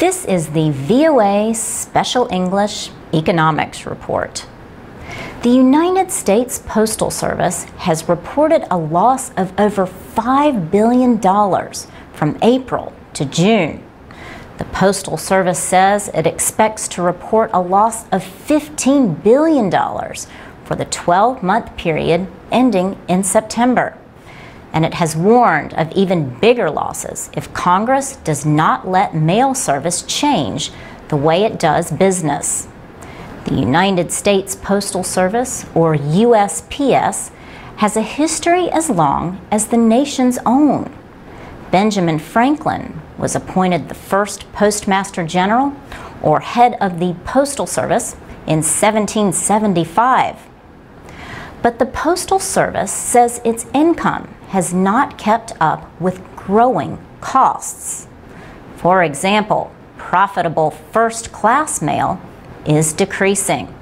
This is the VOA Special English Economics Report. The United States Postal Service has reported a loss of over $5 billion from April to June. The Postal Service says it expects to report a loss of $15 billion for the 12-month period ending in September. And it has warned of even bigger losses if Congress does not let mail service change the way it does business. The United States Postal Service, or USPS, has a history as long as the nation's own. Benjamin Franklin was appointed the first Postmaster General, or head of the Postal Service, in 1775. But the Postal Service says its income has not kept up with growing costs. For example, profitable first-class mail is decreasing.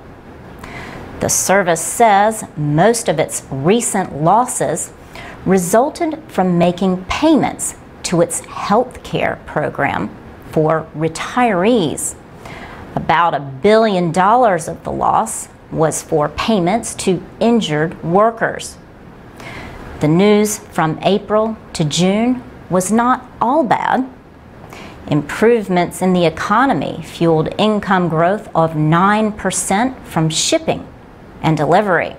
The service says most of its recent losses resulted from making payments to its health care program for retirees. About $1 billion of the loss was for payments to injured workers. The news from April to June was not all bad. Improvements in the economy fueled income growth of 9% from shipping and delivery.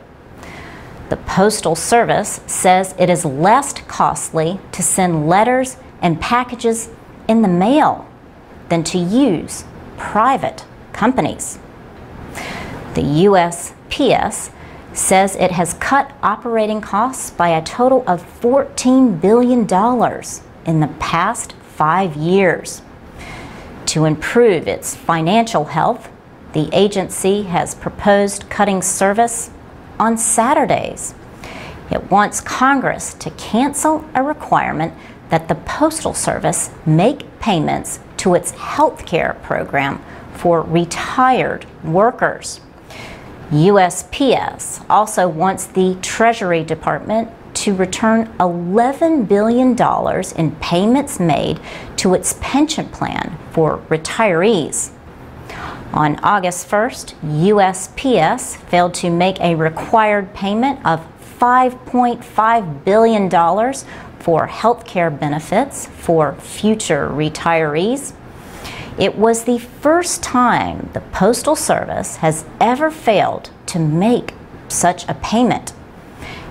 The Postal Service says it is less costly to send letters and packages in the mail than to use private companies. The USPS says it has cut operating costs by a total of $14 billion in the past 5 years. To improve its financial health, the agency has proposed cutting service on Saturdays. It wants Congress to cancel a requirement that the Postal Service make payments to its health care program for retired workers. USPS also wants the Treasury Department to return $11 billion in payments made to its pension plan for retirees. On August 1st, USPS failed to make a required payment of $5.5 billion for healthcare benefits for future retirees. It was the first time the Postal Service has ever failed to make such a payment.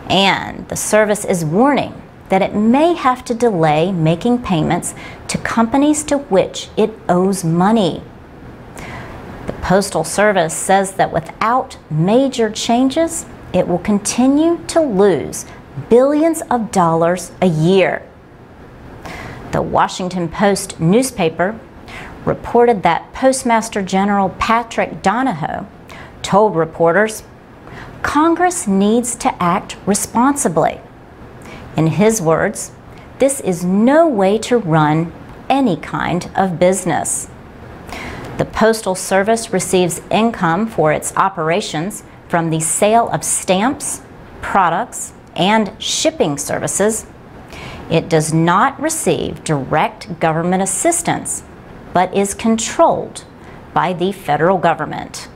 And the service is warning that it may have to delay making payments to companies to which it owes money. The Postal Service says that without major changes, it will continue to lose billions of dollars a year. The Washington Post newspaper reported that Postmaster General Patrick Donahoe told reporters, "Congress needs to act responsibly." In his words, this is no way to run any kind of business. The Postal Service receives income for its operations from the sale of stamps, products, and shipping services. It does not receive direct government assistance, but is controlled by the federal government.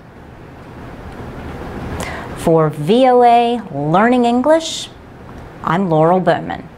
For VOA Learning English, I'm Laurel Bowman.